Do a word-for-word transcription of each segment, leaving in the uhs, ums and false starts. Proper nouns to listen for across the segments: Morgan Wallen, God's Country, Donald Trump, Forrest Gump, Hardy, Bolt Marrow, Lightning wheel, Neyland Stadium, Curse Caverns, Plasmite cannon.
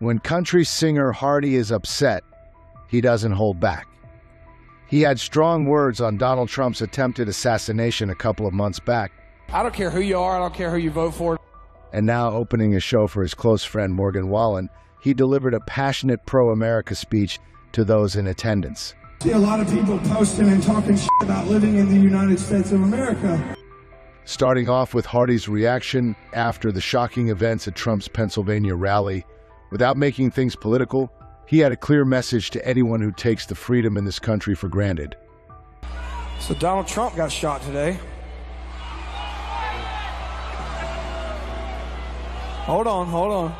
When country singer Hardy is upset, he doesn't hold back. He had strong words on Donald Trump's attempted assassination a couple of months back. I don't care who you are, I don't care who you vote for. And now, opening a show for his close friend Morgan Wallen, he delivered a passionate pro-America speech to those in attendance. See a lot of people posting and talking shit about living in the United States of America. Starting off with Hardy's reaction after the shocking events at Trump's Pennsylvania rally, without making things political, he had a clear message to anyone who takes the freedom in this country for granted. So Donald Trump got shot today. Hold on, hold on.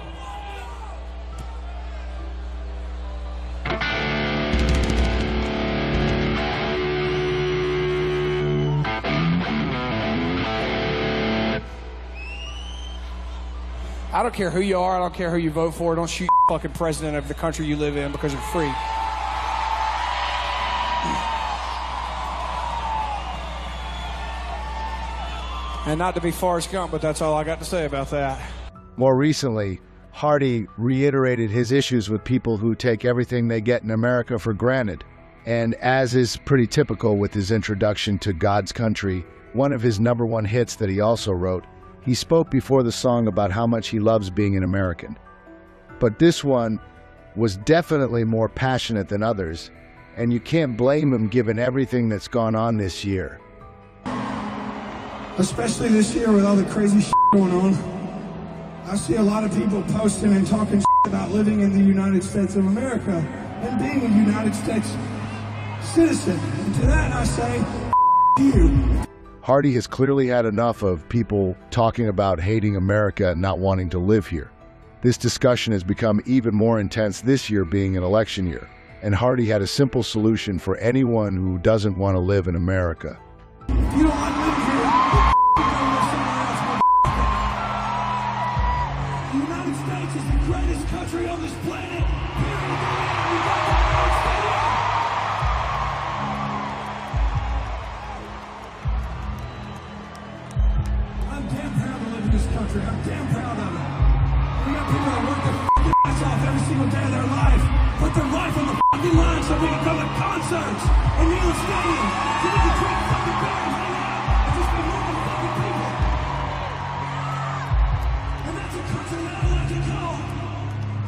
I don't care who you are, I don't care who you vote for, don't shoot the fucking president of the country you live in because you're free. And not to be Forrest Gump, but that's all I got to say about that. More recently, Hardy reiterated his issues with people who take everything they get in America for granted. And as is pretty typical with his introduction to God's Country, one of his number one hits that he also wrote, he spoke before the song about how much he loves being an American. But this one was definitely more passionate than others, and you can't blame him given everything that's gone on this year. Especially this year with all the crazy shit going on. I see a lot of people posting and talking shit about living in the United States of America and being a United States citizen. And to that I say, f you. Hardy has clearly had enough of people talking about hating America and not wanting to live here. This discussion has become even more intense this year being an election year, and Hardy had a simple solution for anyone who doesn't want to live in America. If you don't want to live here, the United States is the greatest country on this planet. Country. I'm damn proud of it. We got people that work their f***ing ass off every single day of their life, put their life on the f***ing line so we can go to concerts and Neyland Stadium, so we can drink f***ing beer and hang out and just be normal f***ing people. And that's a country that I like to call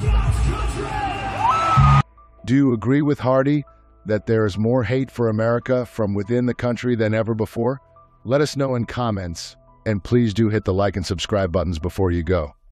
God's Country! Do you agree with Hardy that there is more hate for America from within the country than ever before? Let us know in comments. And please do hit the like and subscribe buttons before you go.